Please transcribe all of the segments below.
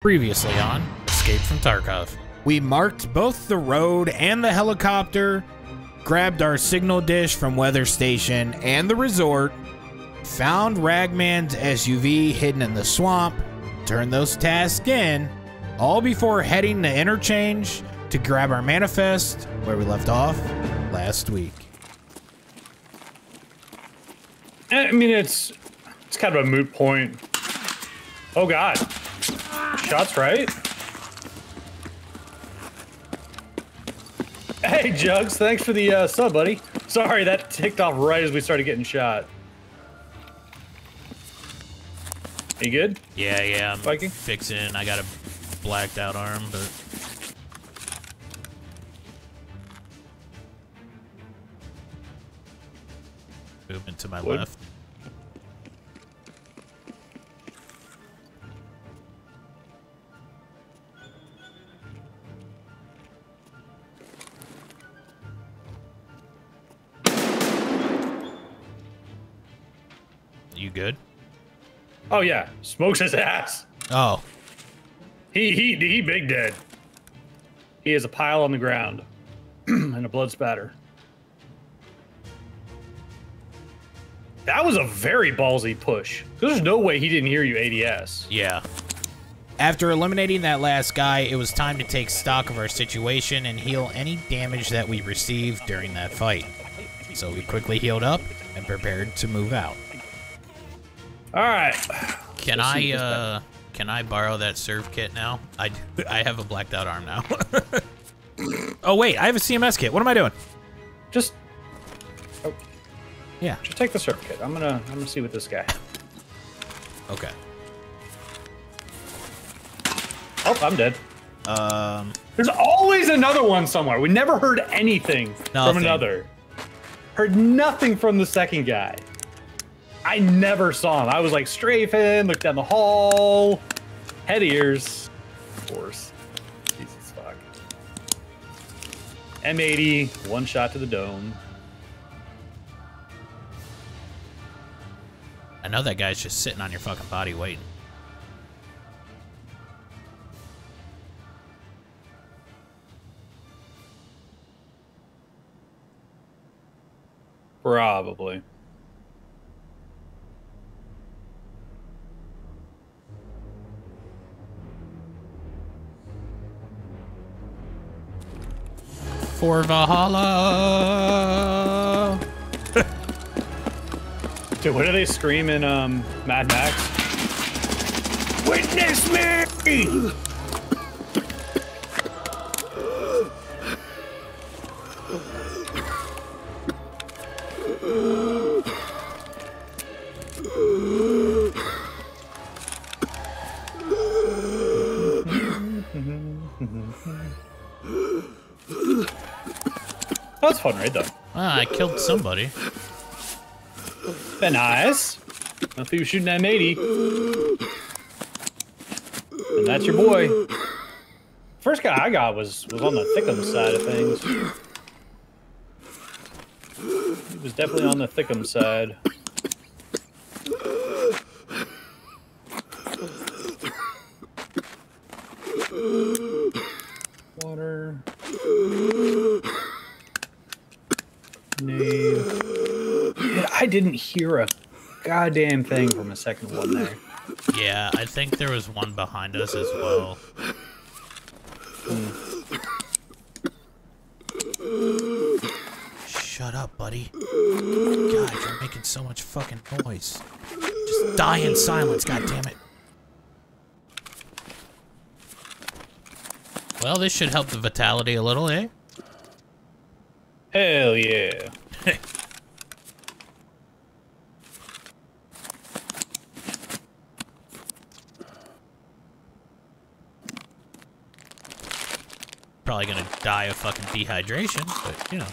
Previously on Escape from Tarkov. We marked both the road and the helicopter, grabbed our signal dish from weather station and the resort, found Ragman's SUV hidden in the swamp, turned those tasks in, all before heading to Interchange to grab our manifest where we left off last week. I mean, it's kind of a moot point. Oh God. Shots right. Hey Jugs, thanks for the sub, buddy. Sorry, that ticked off right as we started getting shot. You good? Yeah. I'm Viking? Fixing. I got a blacked out arm, but. Moving to my left. You good? Oh yeah, smokes his ass. Oh, he big dead. He is a pile on the ground and a blood spatter. That was a very ballsy push. There's no way he didn't hear you ADS. Yeah. After eliminating that last guy, it was time to take stock of our situation and heal any damage that we received during that fight. So we quickly healed up and prepared to move out. All right. Can I borrow that serve kit now? I have a blacked out arm now. Oh wait, I have a CMS kit. What am I doing? Just. Oh. Yeah. Just take the serve kit. I'm gonna see what this guy. Okay. Oh, I'm dead. There's always another one somewhere. We never heard anything from another. Heard nothing from the second guy. I never saw him. I was like strafing, looked down the hall, head ears, of course. Jesus fuck. M80, one shot to the dome. I know that guy's just sitting on your fucking body waiting. Probably. For Valhalla. Dude, what are they screaming, Mad Max? Witness me! That's fun, right, though? Ah, I killed somebody. That nice. I think you were shooting that M80. And that's your boy. First guy I got was on the Thickum side of things. He was definitely on the Thickum side. Water. No. Dude, I didn't hear a goddamn thing from a second one there. Yeah, I think there was one behind us as well. Shut up, buddy. God, you're making so much fucking noise. Just die in silence, goddammit. Well, this should help the vitality a little, eh? Hell yeah. Probably gonna die of fucking dehydration, but you know.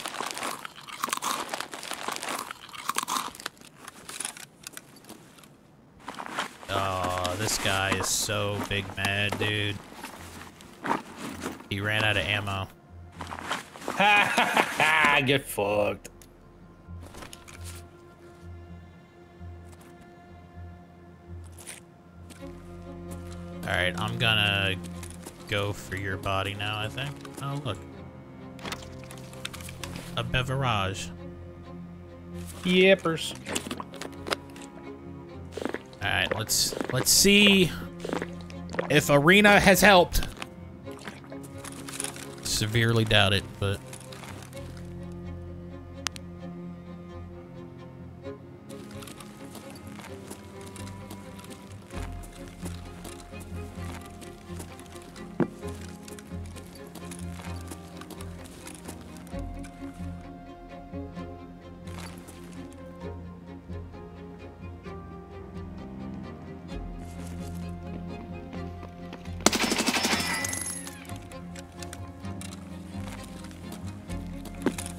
Oh, this guy is so big mad, dude. He ran out of ammo. Ha ha! I get fucked. Alright, I'm gonna go for your body now, I think. Oh, look. A beverage. Yippers. Alright, let's see if Arena has helped. Severely doubt it, but...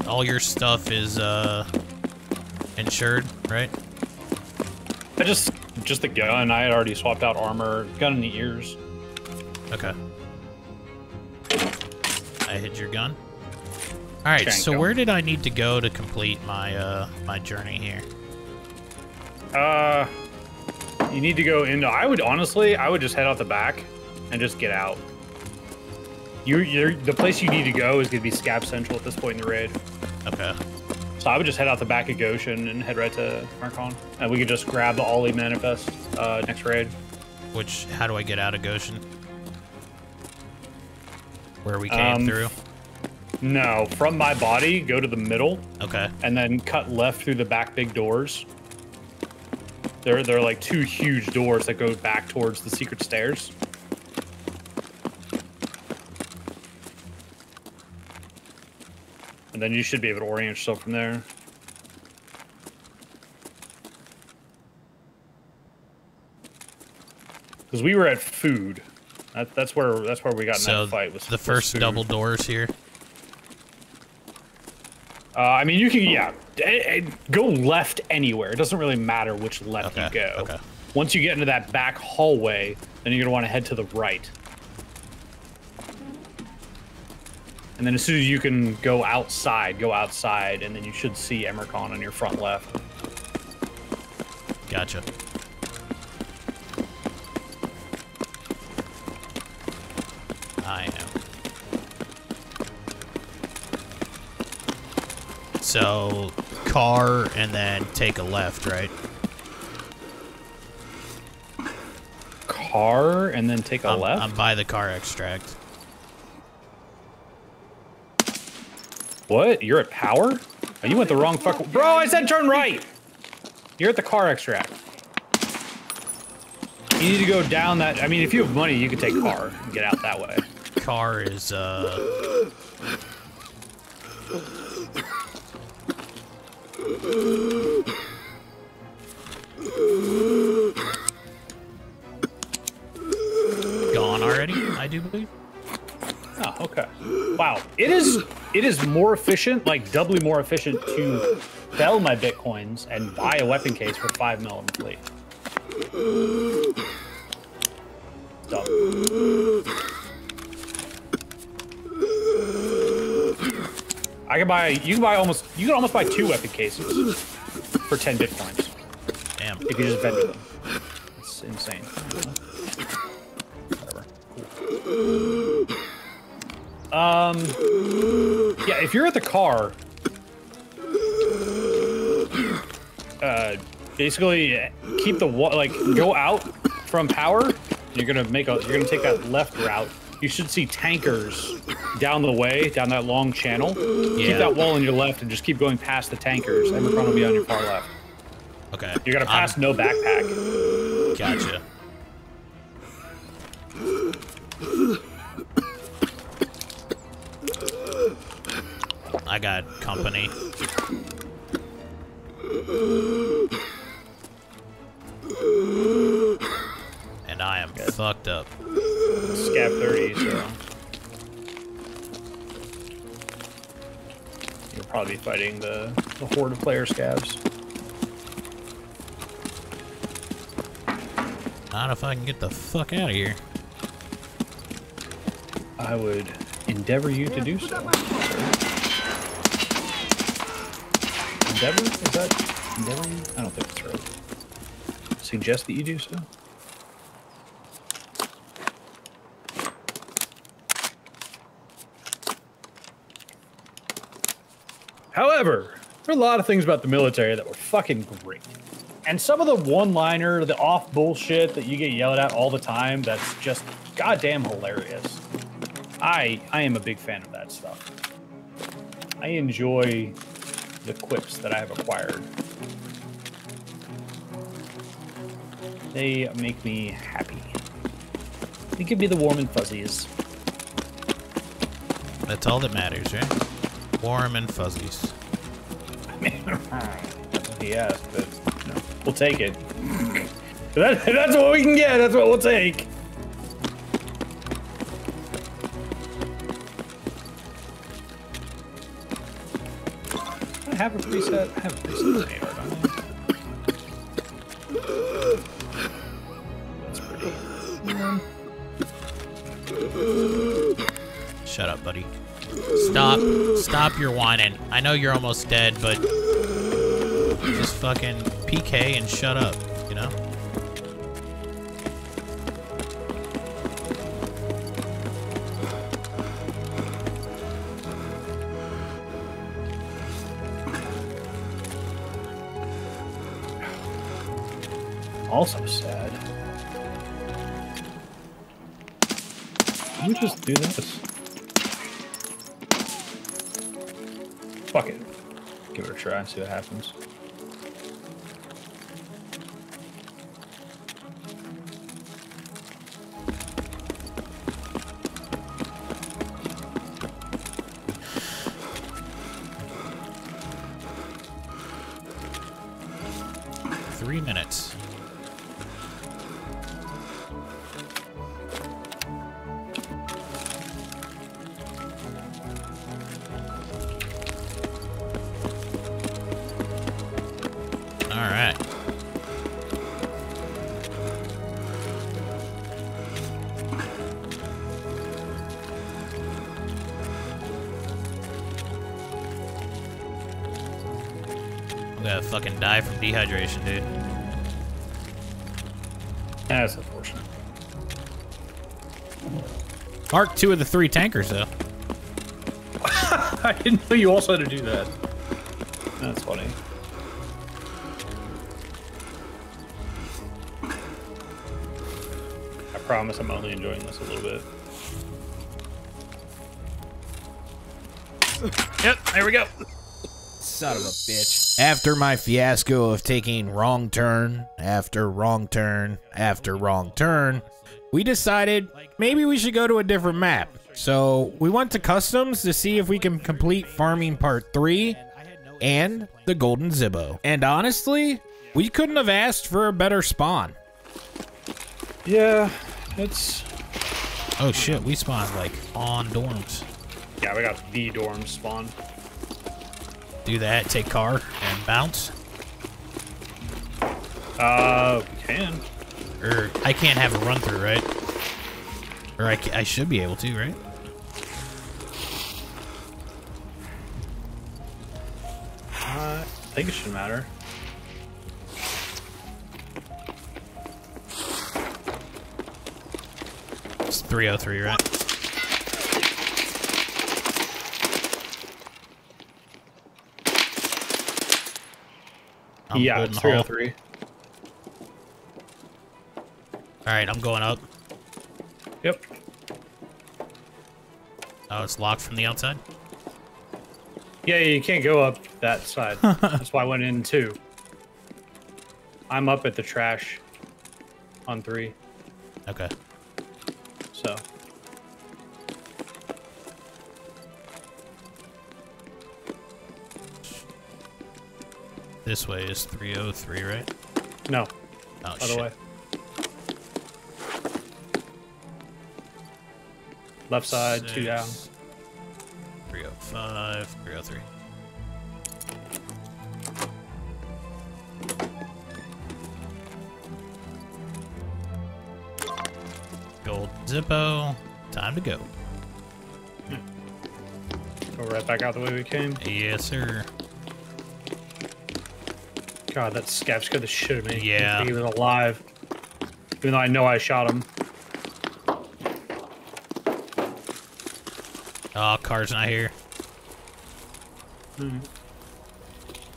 all your stuff is insured, right? I just the gun. I had already swapped out armor, gun in the ears. Okay. I hid your gun. All right. So where did I need to go to complete my my journey here? You need to go into. I would honestly, I would just head out the back and just get out. You're the place you need to go is gonna be Scab Central at this point in the raid. Okay. So I would just head out the back of Goshen and head right to Marcon. And we could just grab the Ollie manifest next raid. Which, how do I get out of Goshen? Where we came through? No, from my body, go to the middle. Okay. And then cut left through the back big doors. There are like two huge doors that go back towards the secret stairs. And then you should be able to orient yourself from there. Because we were at food. That's where we got in that fight. Was the first food. Double doors here. I mean, you can go left anywhere. It doesn't really matter which left you go. Okay. Once you get into that back hallway, then you're gonna want to head to the right. And then as soon as you can go outside, and then you should see Emercon on your front left. Gotcha. I know. So, car, and then take a left, right? Car, and then take a left? I'm by the car extract. What? You're at power? Oh, you went the wrong fuck. Bro, I said turn right! You're at the car extract. You need to go down that. I mean, if you have money, you could take car and get out that way. Car is, gone already, I do believe. Oh, okay. Wow. It is more efficient, like doubly more efficient to sell my bitcoins and buy a weapon case for 5 mil in the fleet. You can almost buy two weapon cases for 10 bitcoins. Damn. If you just vendor them. It's insane. Whatever. Cool. Yeah, if you're at the car, basically keep the go out from power. You're gonna take that left route. You should see tankers down the way, down that long channel. Yeah. Keep that wall on your left and just keep going past the tankers. Emercon will be on your far left. Okay. You're gonna pass no backpack. Gotcha. I got company. And I am fucked up. Scab 30, so... You'll probably be fighting the horde of player scabs. Not if I can get the fuck out of here. I would endeavor you to do so. Endeavor? Is that endeavoring? I don't think that's right. Suggest that you do so. However, there are a lot of things about the military that were fucking great. And some of the one-liner, the off bullshit that you get yelled at all the time, that's just goddamn hilarious. I am a big fan of that stuff. I enjoy the quips that I have acquired. They make me happy. They give me the warm and fuzzies. That's all that matters, right? Warm and fuzzies. I mean, that's what he asked, but no, we'll take it. That's what we can get. That's what we'll take. I have a preset. I have a preset. That's pretty. Shut up, buddy. Stop. Stop your whining. I know you're almost dead, but just fucking PK and shut up, you know? Also sad. Can we just do this? Fuck it. Give it a try and see what happens. Fucking die from dehydration, dude. That's unfortunate. Mark 2 of the 3 tankers, though. I didn't know you also had to do that. That's funny. I promise I'm only enjoying this a little bit. Yep, there we go. Son of a bitch. After my fiasco of taking wrong turn, after wrong turn, after wrong turn, we decided maybe we should go to a different map. So we went to Customs to see if we can complete Farming Part 3 and the Golden Zibo. And honestly, we couldn't have asked for a better spawn. Yeah, it's... Oh shit, we spawned like on Dorms. Yeah, we got the Dorms spawn. Do that, take car, and bounce. We can. Or, I can't have a run-through, right? Or I should be able to, right? I think it should matter. It's 303, right? Yeah, it's 303. Alright, I'm going up. Yep. Oh, it's locked from the outside? Yeah, you can't go up that side. That's why I went in 2. I'm up at the trash on 3. Okay. So. This way is 303, right? No. Oh, other shit. Way. Left side, 6, 2 down. 305, 303. Gold Zippo. Time to go. Go right back out the way we came. Yes, sir. God, that Scab scared the shit out of me. Yeah. He was alive. Even though I know I shot him. Oh, car's not here. Mm-hmm.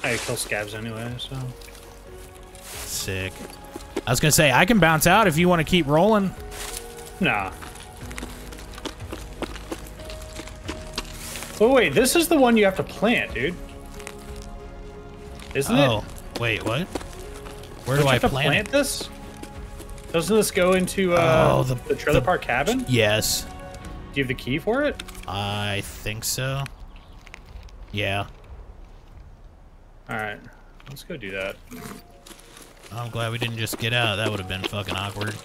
I kill scabs anyway, so. Sick. I was gonna say, I can bounce out if you want to keep rolling. Nah. Oh, wait, this is the one you have to plant, dude. Isn't it? Oh, wait, what? Where do I plant this? Doesn't this go into the trailer park cabin? Yes. Do you have the key for it? I think so. Yeah. All right, let's go do that. I'm glad we didn't just get out. That would have been fucking awkward.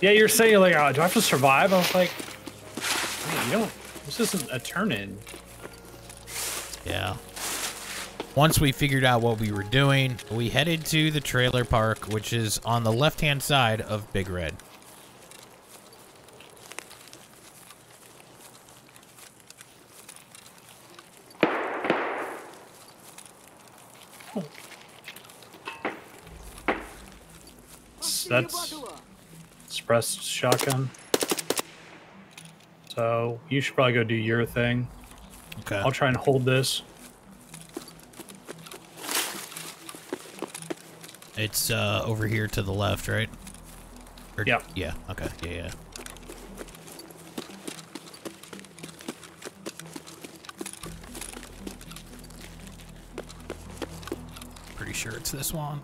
Yeah, you're saying, you're like, oh, do I have to survive? I was like, man, you don't, this isn't a turn-in. Yeah. Once we figured out what we were doing, we headed to the trailer park, which is on the left-hand side of Big Red. That's suppressed shotgun. So you should probably go do your thing. Okay. I'll try and hold this. It's over here to the left, right? Or, yeah. Yeah. Okay. Yeah. Yeah. Pretty sure it's this one.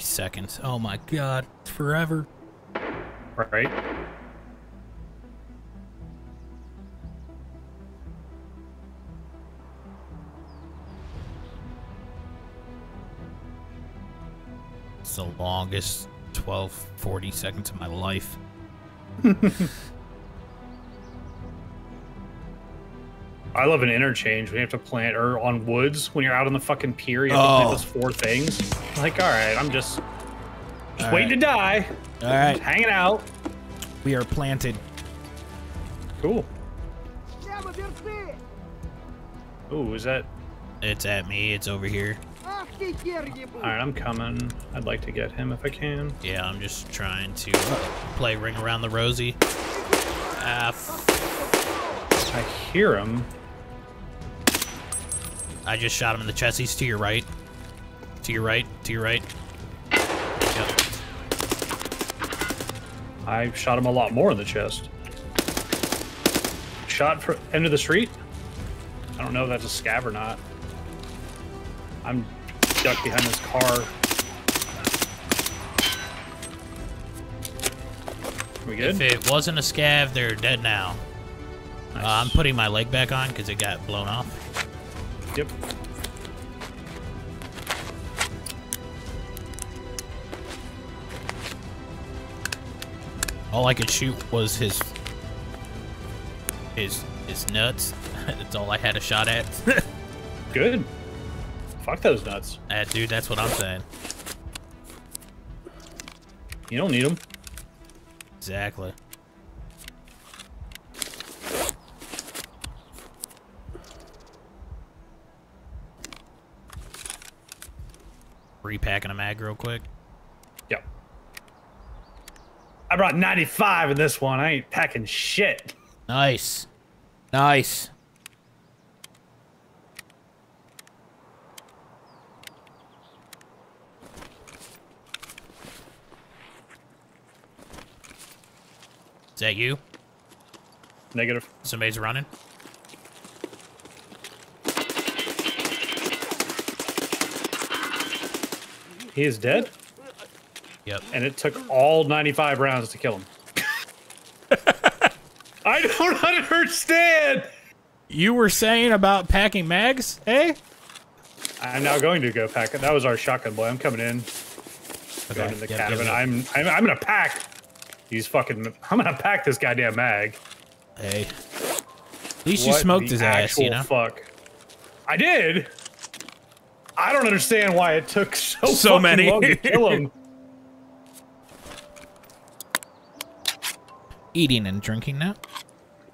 Seconds. Oh my god, it's forever. Right. It's the longest 40 seconds of my life. I love an interchange when you have to plant, or on woods when you're out on the fucking pier, you have to plant those four things. Like, all right, I'm just waiting to die. All right. Just hanging out. We are planted. Cool. Ooh, is that? It's at me. It's over here. All right, I'm coming. I'd like to get him if I can. Yeah, I'm just trying to play Ring Around the Rosie. I hear him. I just shot him in the chest. He's to your right. To your right. To your right. Yep. I shot him a lot more in the chest. Shot for end of the street? I don't know if that's a scab or not. I'm stuck behind this car. We good? If it wasn't a scab, they're dead now. Nice. I'm putting my leg back on because it got blown off. Yep. All I could shoot was his nuts. That's all I had a shot at. Good. Fuck those nuts. Dude, that's what I'm saying. You don't need them. Exactly. Repacking a mag real quick. Yep. I brought 95 in this one. I ain't packing shit. Nice. Nice. Is that you? Negative. Somebody's running. He is dead? Yep. And it took all 95 rounds to kill him. I don't understand! You were saying about packing mags, eh? I'm now going to go pack it. That was our shotgun boy. I'm coming in. Okay. Going to the cabin. I'm gonna pack these fucking... I'm gonna pack this goddamn mag. Hey. At least you smoked his ass, you know? Fuck. I did! I don't understand why it took so many long to kill him. Eating and drinking now,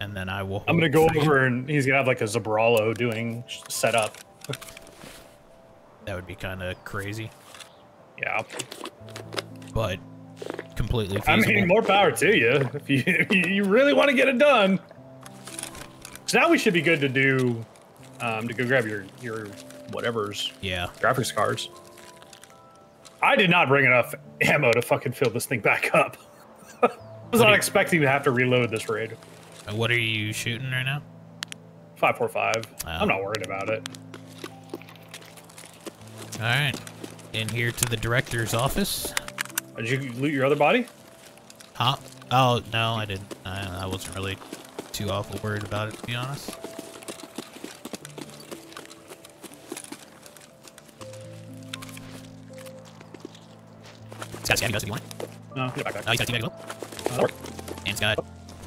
and then I will. I'm gonna go over, and he's gonna have like a Zabralo doing setup. That would be kind of crazy. Yeah. But completely feasible. I mean, more power to you. If you really want to get it done. So now we should be good to do, to go grab your whatevers. Yeah. Graphics cards. I did not bring enough ammo to fucking fill this thing back up. I was not expecting to have to reload this raid. What are you shooting right now? 545. I'm not worried about it. All right. In here to the director's office. Did you loot your other body? Huh? Oh, no, I didn't. I wasn't really too awful worried about it, to be honest. It's got a scab, you want it? No, get back. Oh, you got a teabag as well? And it's got a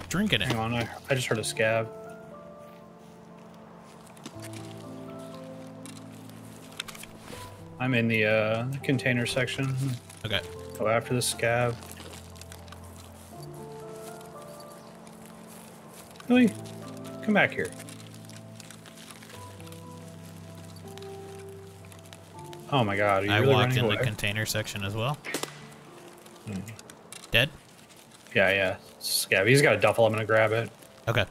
drink in it. Hang on, I just heard a scab. I'm in the container section. Okay. Go after the scab. Really? Come back here. Oh my god. Are you really walked in the container section as well. Hmm. Dead? Yeah, yeah. Scab. He's got a duffel. I'm going to grab it. Okay.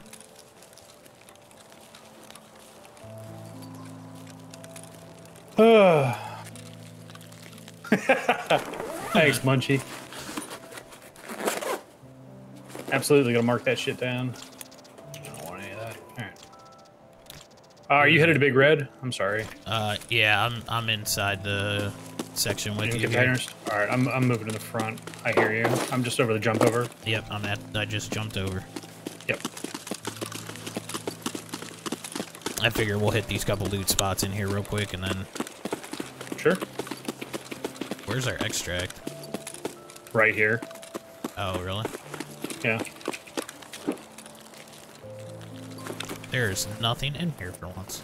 Ugh. Thanks, Munchie. Absolutely gonna mark that shit down. I don't want any of that. All right. Are you headed to Big Red? I'm sorry. Yeah, I'm inside the section with you. Containers. All right, I'm moving to the front. I hear you. I'm just over the jump over. Yep, I just jumped over. Yep. I figure we'll hit these couple loot spots in here real quick and then. Sure. Where's our extract? Right here. Oh, really? Yeah. There's nothing in here for once.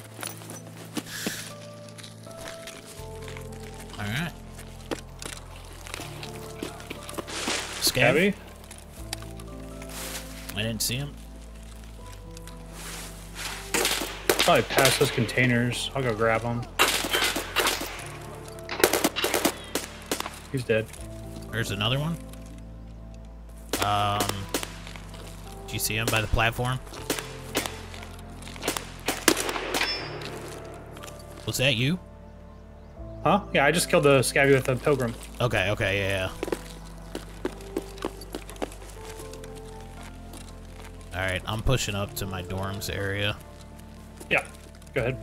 Alright. Scabby? I didn't see him. Probably past those containers. I'll go grab them. He's dead. There's another one. Do you see him by the platform? Was that you? Huh? Yeah, I just killed the scabby with the pilgrim. Okay, okay, yeah. Alright, I'm pushing up to my dorms area. Yeah, go ahead.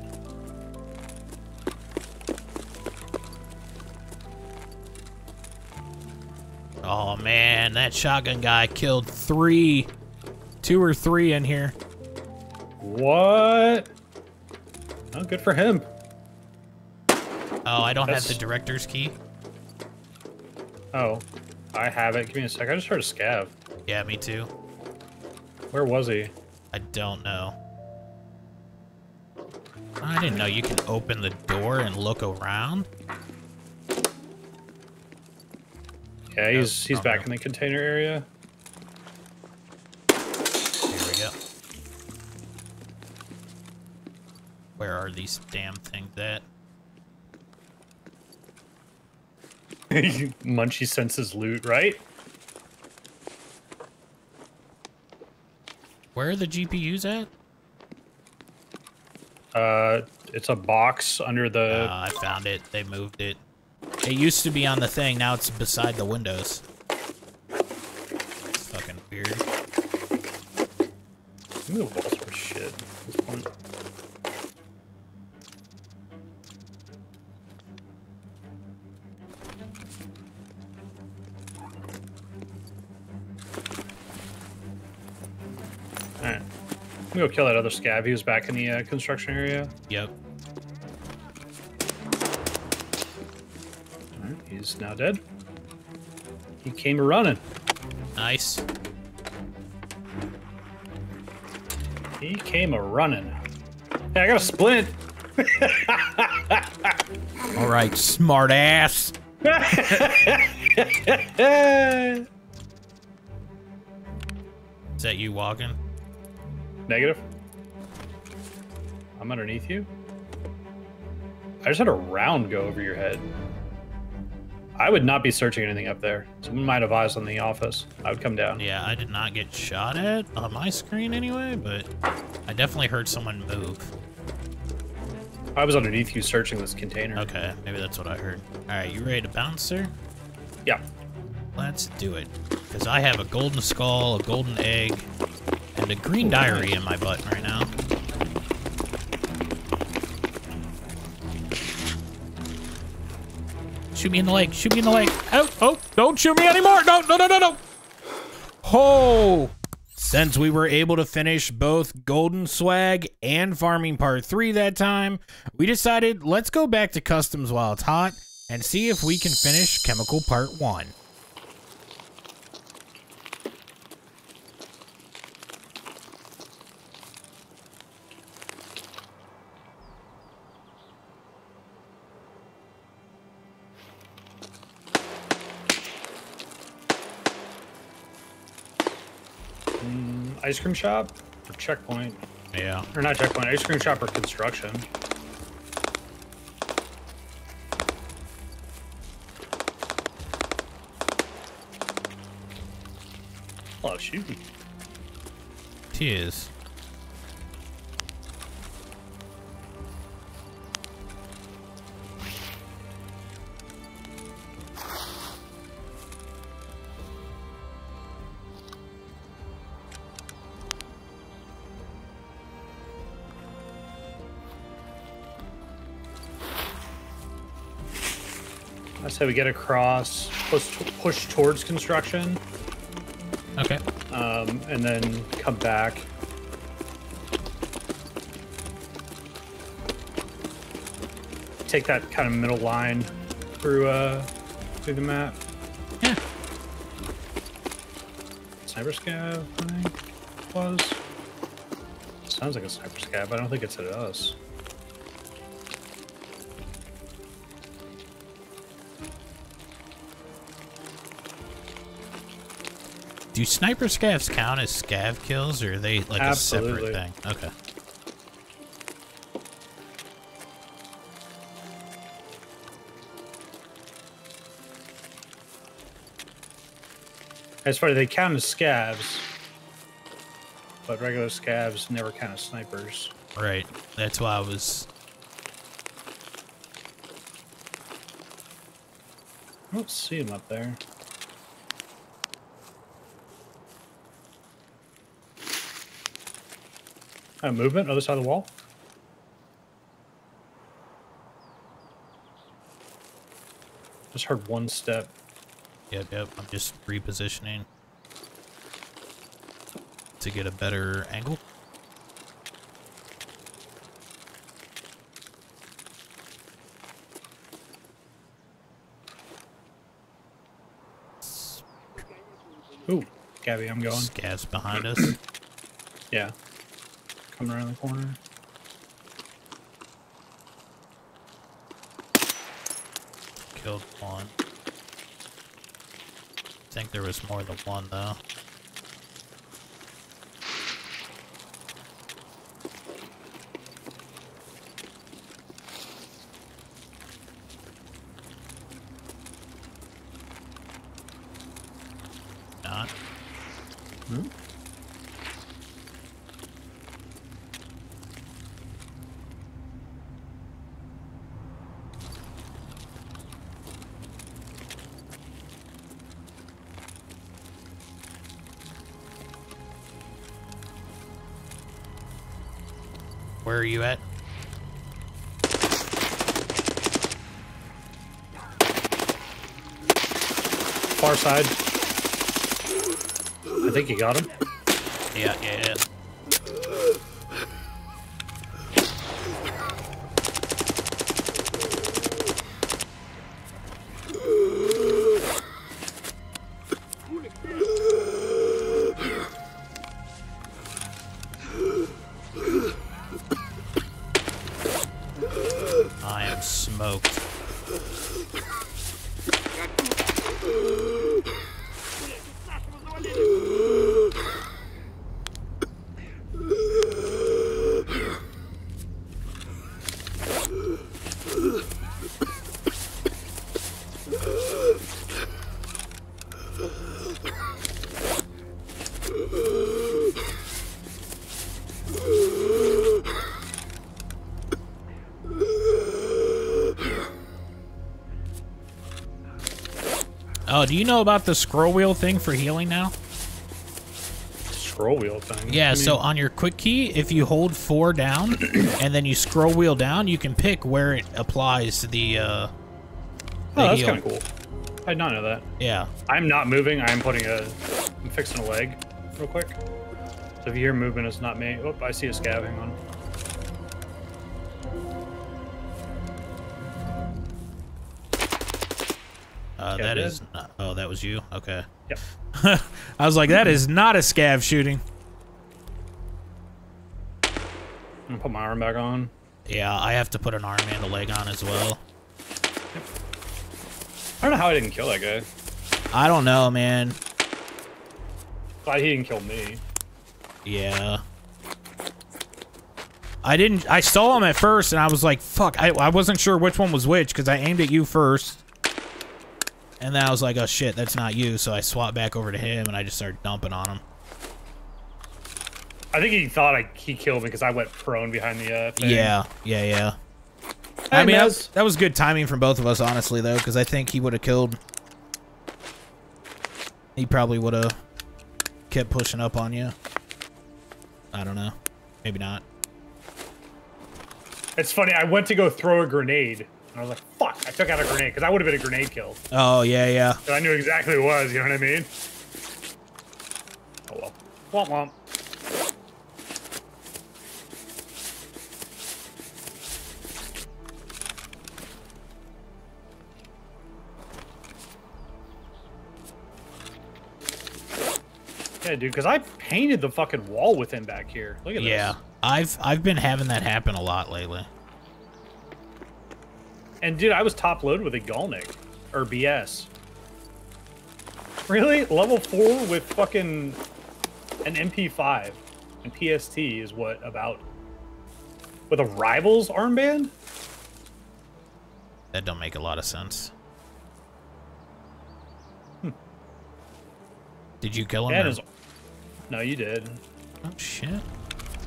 Oh man, that shotgun guy killed two or three in here. What? Oh, good for him. Oh, I don't have the director's key. Oh, I have it. Give me a sec. I just heard a scab. Yeah, me too. Where was he? I don't know. I didn't know you can open the door and look around. Yeah, he's back in the container area. Here we go. Where are these damn things at? Munchie senses loot, right? Where are the GPUs at? It's a box under the... I found it. They moved it. It used to be on the thing, now it's beside the windows. It's fucking weird. Move walls for shit. Alright. I'm gonna go kill that other scab. He was back in the construction area. Yep. He's now dead. He came running. Nice. He came a running. Hey, I got a splint. All right, smart ass. Is that you walking? Negative. I'm underneath you. I just had a round go over your head. I would not be searching anything up there. Someone might have eyes on the office. I would come down. Yeah, I did not get shot at on my screen anyway, but I definitely heard someone move. I was underneath you searching this container. Okay, maybe that's what I heard. All right, you ready to bounce, sir? Yeah. Let's do it. Because I have a golden skull, a golden egg, and a green diary in my butt right now. Shoot me in the leg, shoot me in the leg. Oh, oh, don't shoot me anymore. No, no, no, no, no. Oh. Since we were able to finish both Golden Swag and Farming Part 3 that time, we decided let's go back to Customs while it's hot and see if we can finish Chemical Part 1. Ice cream shop or checkpoint? Yeah. Or not checkpoint, ice cream shop or construction. Oh, shoot. Tears. So we get across, push towards construction. Okay. And then come back. Take that kind of middle line through the map. Yeah. Sniper scab, I think it was. Sounds like a sniper scab, but I don't think it's at us. Do sniper scavs count as scav kills, or are they like Absolutely. A separate thing? Okay. That's funny, they count as scavs, but regular scavs never count as snipers. Right, that's why I was... I don't see them up there. Movement, other side of the wall. Just heard one step. Yep, I'm just repositioning to get a better angle. Ooh, Gabby, I'm going. Scab's behind us. Yeah. Come around the corner. Killed one. I think there was more than one, though. Not. Hmm? Where are you at? Far side. I think you got him. Yeah. Oh, do you know about the scroll wheel thing for healing now? Scroll wheel thing? Yeah, I mean, so on your quick key, if you hold 4 down and then you scroll wheel down, you can pick where it applies to the oh, that's kind of cool. I did not know that. Yeah. I'm not moving. I'm fixing a leg real quick. So if you hear movement, it's not me. Oh, I see a scab. Hang on. That is not, oh, that was you? Okay. Yep. I was like, that is not a scav shooting. I'm gonna put my arm back on. Yeah, I have to put an arm and a leg on as well. Yep. I don't know how I didn't kill that guy. I don't know, man. Glad he didn't kill me. Yeah. I didn't, I saw him at first and I was like, fuck, I wasn't sure which one was which because I aimed at you first. And then I was like, oh shit, that's not you. So I swapped back over to him and I just started dumping on him. I think he thought he killed me because I went prone behind the thing. Yeah. Hey, I mean, that was good timing from both of us, honestly, though, because I think he would have killed. He probably would have kept pushing up on you. I don't know. Maybe not. It's funny. I went to go throw a grenade. I was like, fuck, I took out a grenade, because I would have been a grenade kill. Oh, yeah. But I knew exactly who it was, you know what I mean? Oh, well. Womp womp. Yeah, dude, because I painted the fucking wall with him back here. Look at this. Yeah, I've been having that happen a lot lately. And dude, I was top loaded with a Galnik, or BS. Really? Level 4 with fucking an MP5 and P.S.T. is what about? With a Rivals armband? That don't make a lot of sense. Hmm. Did you kill him? Yeah, no, you did. Oh shit! And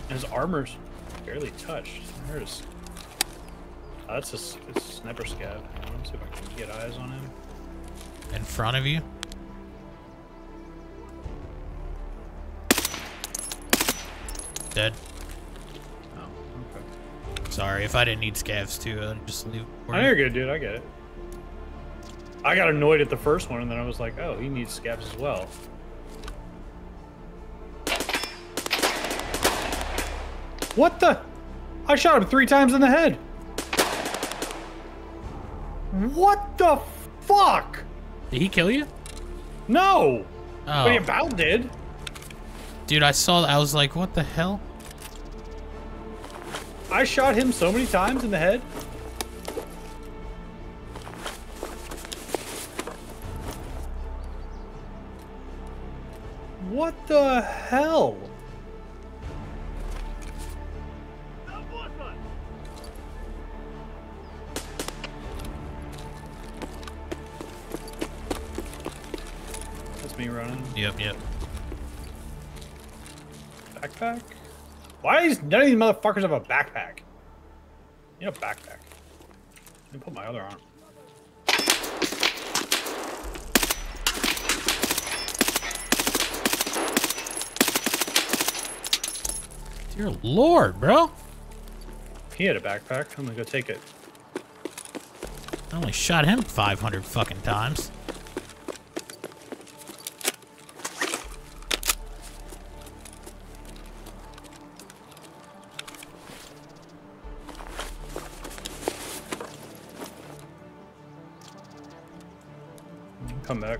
his armor's barely touched. There's. That's a sniper scab. Let's see if I can get eyes on him. In front of you? Dead. Oh, okay. Sorry, if I didn't need scabs too, I'd just leave. Oh, you're good, dude. I get it. I got annoyed at the first one, and then I was like, oh, he needs scabs as well. What the? I shot him 3 times in the head. What the fuck? Did he kill you? No. Oh. But he about did. Dude, I saw. I was like, what the hell? I shot him so many times in the head. What the hell? Me running. Yep. Backpack? Why is none of these motherfuckers have a backpack? You know, backpack. Let me put my other arm. Dear Lord, bro. He had a backpack. I'm gonna go take it. I only shot him 500 fucking times. Come back.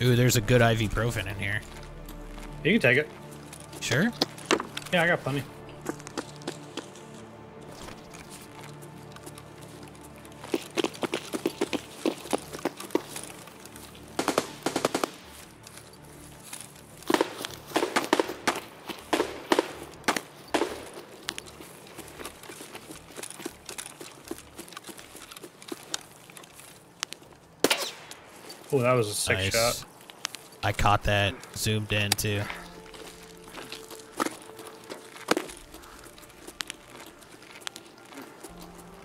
Ooh, there's a good ibuprofen in here. You can take it. Sure? Yeah, I got plenty. Oh, that was a sick shot. I caught that. Zoomed in, too.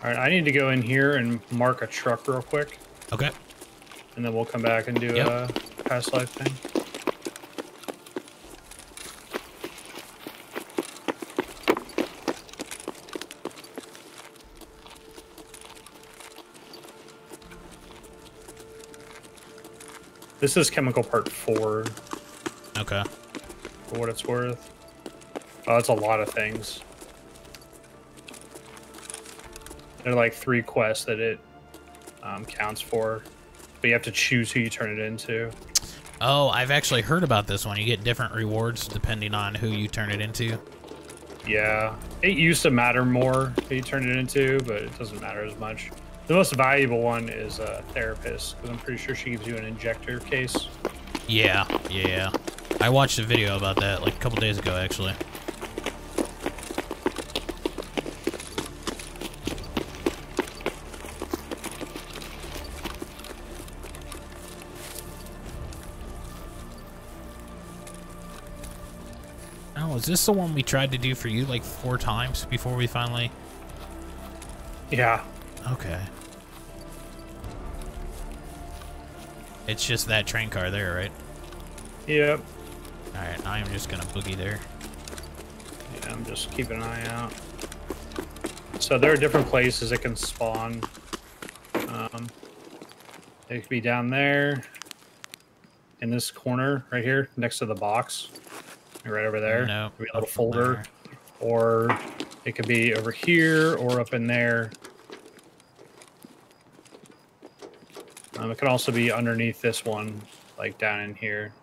Alright, I need to go in here and mark a truck real quick. Okay. And then we'll come back and do a past life thing. This is chemical part 4. Okay. For what it's worth. Oh, that's a lot of things. There are like 3 quests that it counts for, but you have to choose who you turn it into. Oh, I've actually heard about this one. You get different rewards depending on who you turn it into. Yeah. It used to matter more who you turn it into, but it doesn't matter as much. The most valuable one is a Therapist, because I'm pretty sure she gives you an injector case. Yeah, yeah. I watched a video about that like a couple days ago, actually. Oh, is this the one we tried to do for you like 4 times before we finally... Yeah. Okay. It's just that train car there, right? Yep. Alright, I am just gonna boogie there. Yeah, I'm just keeping an eye out. So there are different places it can spawn. It could be down there. In this corner right here, next to the box. Right over there. No. It could be a little folder. Or it could be over here or up in there. It can also be underneath this one, like down in here.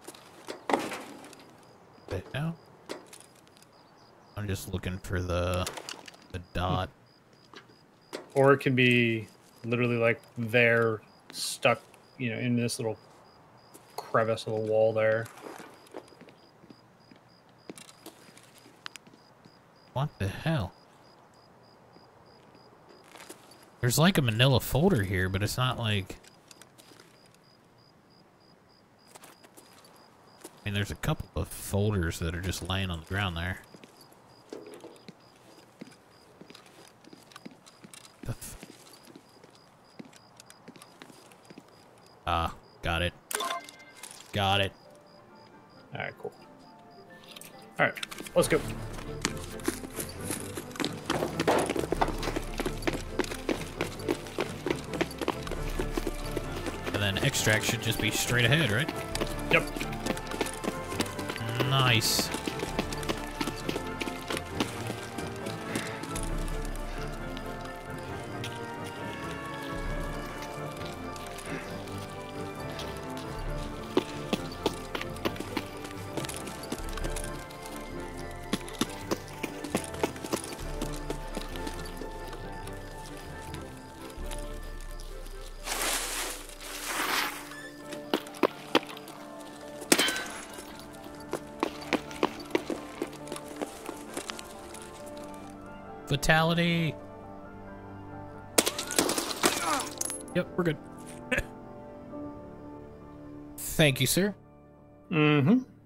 Now, I'm just looking for the dot. Or it can be literally like there, stuck, you know, in this little crevice of the wall there. What the hell? There's like a manila folder here, but it's not like... I mean, there's a couple of folders that are just laying on the ground there. Ah, got it. Got it. Alright, cool. Alright, let's go. And then extract should just be straight ahead, right? Yep. Nice. Fatality. Yep, we're good. Thank you, sir. Mm-hmm.